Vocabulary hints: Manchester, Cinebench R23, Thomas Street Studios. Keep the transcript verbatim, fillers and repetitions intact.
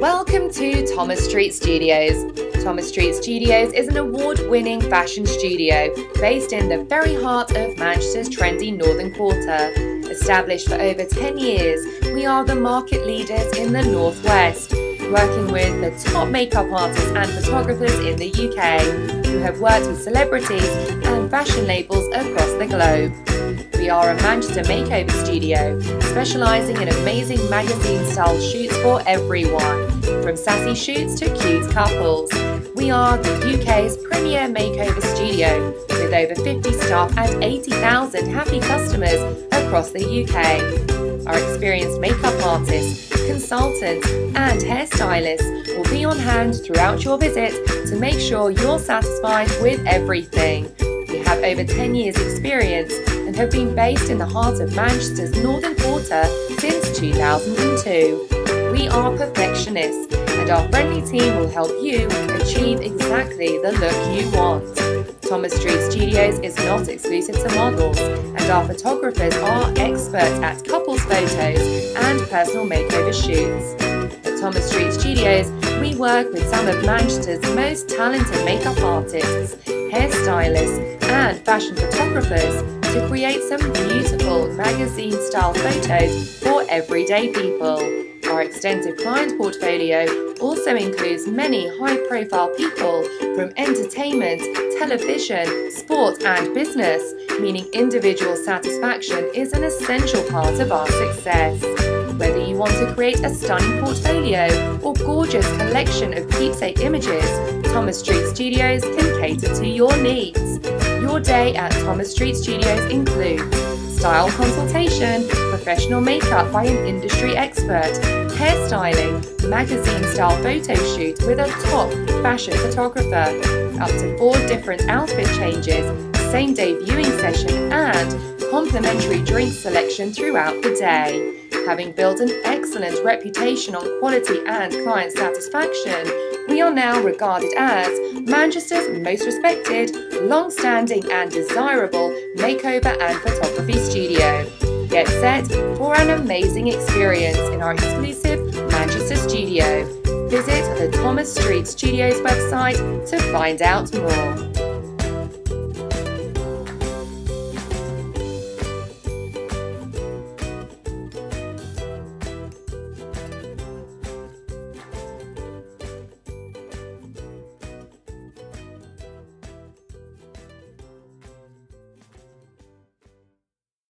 Welcome to Thomas Street Studios. Thomas Street Studios is an award-winning fashion studio based in the very heart of Manchester's trendy northern quarter. Established for over ten years, we are the market leaders in the Northwest, working with the top makeup artists and photographers in the U K, who have worked with celebrities and fashion labels across the globe. We are a Manchester makeover studio, specialising in amazing magazine-style shoots for everyone, from sassy shoots to cute couples. We are the U K's premier makeover studio, with over fifty staff and eighty thousand happy customers across the U K. Our experienced makeup artists, consultants and hairstylists will be on hand throughout your visit to make sure you're satisfied with everything. We have over ten years experience and have been based in the heart of Manchester's northern quarter since two thousand two. We are perfectionists and our friendly team will help you achieve exactly the look you want. Thomas Street Studios is not exclusive to models and our photographers are experts at couples photos and personal makeover shoots. At Thomas Street Studios, we work with some of Manchester's most talented makeup artists, hairstylists and fashion photographers to create some beautiful magazine-style photos for everyday people. Our extensive client portfolio also includes many high-profile people from entertainment, television, sport and business, meaning individual satisfaction is an essential part of our success. Whether you want to create a stunning portfolio or gorgeous collection of keepsake images, Thomas Street Studios can cater to your needs. Your day at Thomas Street Studios includes style consultation, professional makeup by an industry expert, hairstyling, magazine-style photo shoot with a top fashion photographer, up to four different outfit changes, same-day viewing session and complimentary drink selection throughout the day. Having built an excellent reputation on quality and client satisfaction, we are now regarded as Manchester's most respected, long-standing and desirable makeover and photography studio. Get set for an amazing experience in our exclusive Manchester studio. Visit the Thomas Street Studios website to find out more.